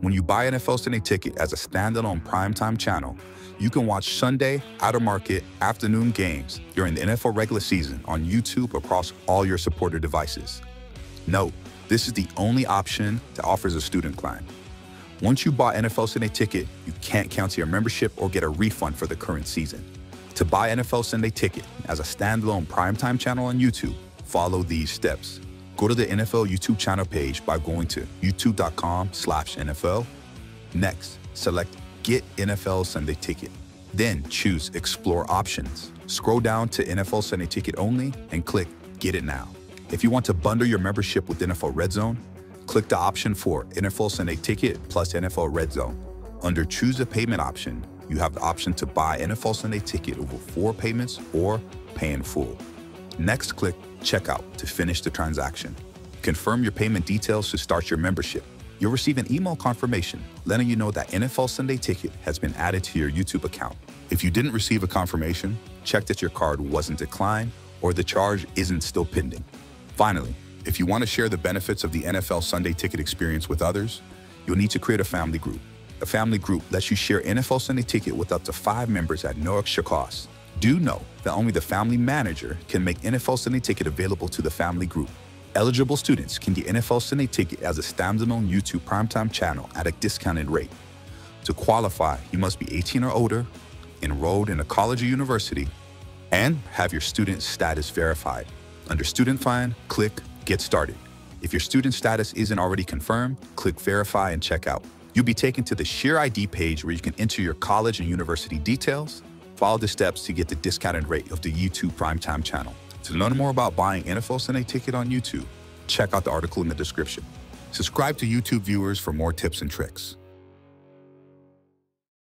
When you buy NFL Sunday Ticket as a standalone primetime channel, you can watch Sunday, out-of-market, afternoon games during the NFL regular season on YouTube across all your supporter devices. Note, this is the only option that offers a student client. Once you bought NFL Sunday Ticket, you can't cancel your membership or get a refund for the current season. To buy NFL Sunday Ticket as a standalone primetime channel on YouTube, follow these steps. Go to the NFL YouTube channel page by going to youtube.com/NFL. Next, select Get NFL Sunday Ticket. Then choose Explore Options. Scroll down to NFL Sunday Ticket Only and click Get It Now. If you want to bundle your membership with NFL Red Zone, click the option for NFL Sunday Ticket plus NFL Red Zone. Under Choose a Payment option, you have the option to buy NFL Sunday Ticket over 4 payments or pay in full. Next, click Checkout to finish the transaction. Confirm your payment details to start your membership. You'll receive an email confirmation letting you know that NFL Sunday Ticket has been added to your YouTube account. If you didn't receive a confirmation, check that your card wasn't declined or the charge isn't still pending. Finally, if you want to share the benefits of the NFL Sunday Ticket experience with others, you'll need to create a family group. A family group lets you share NFL Sunday Ticket with up to 5 members at no extra cost. Do note that only the family manager can make NFL Sunday Ticket available to the family group. Eligible students can get NFL Sunday Ticket as a standalone YouTube primetime channel at a discounted rate. To qualify, you must be 18 or older, enrolled in a college or university, and have your student status verified. Under Student Find, click Get Started. If your student status isn't already confirmed, click Verify and check out. You'll be taken to the Sheer ID page where you can enter your college and university details. Follow the steps to get the discounted rate of the YouTube primetime channel. To learn more about buying NFL Sunday Ticket on YouTube, check out the article in the description. Subscribe to YouTube viewers for more tips and tricks.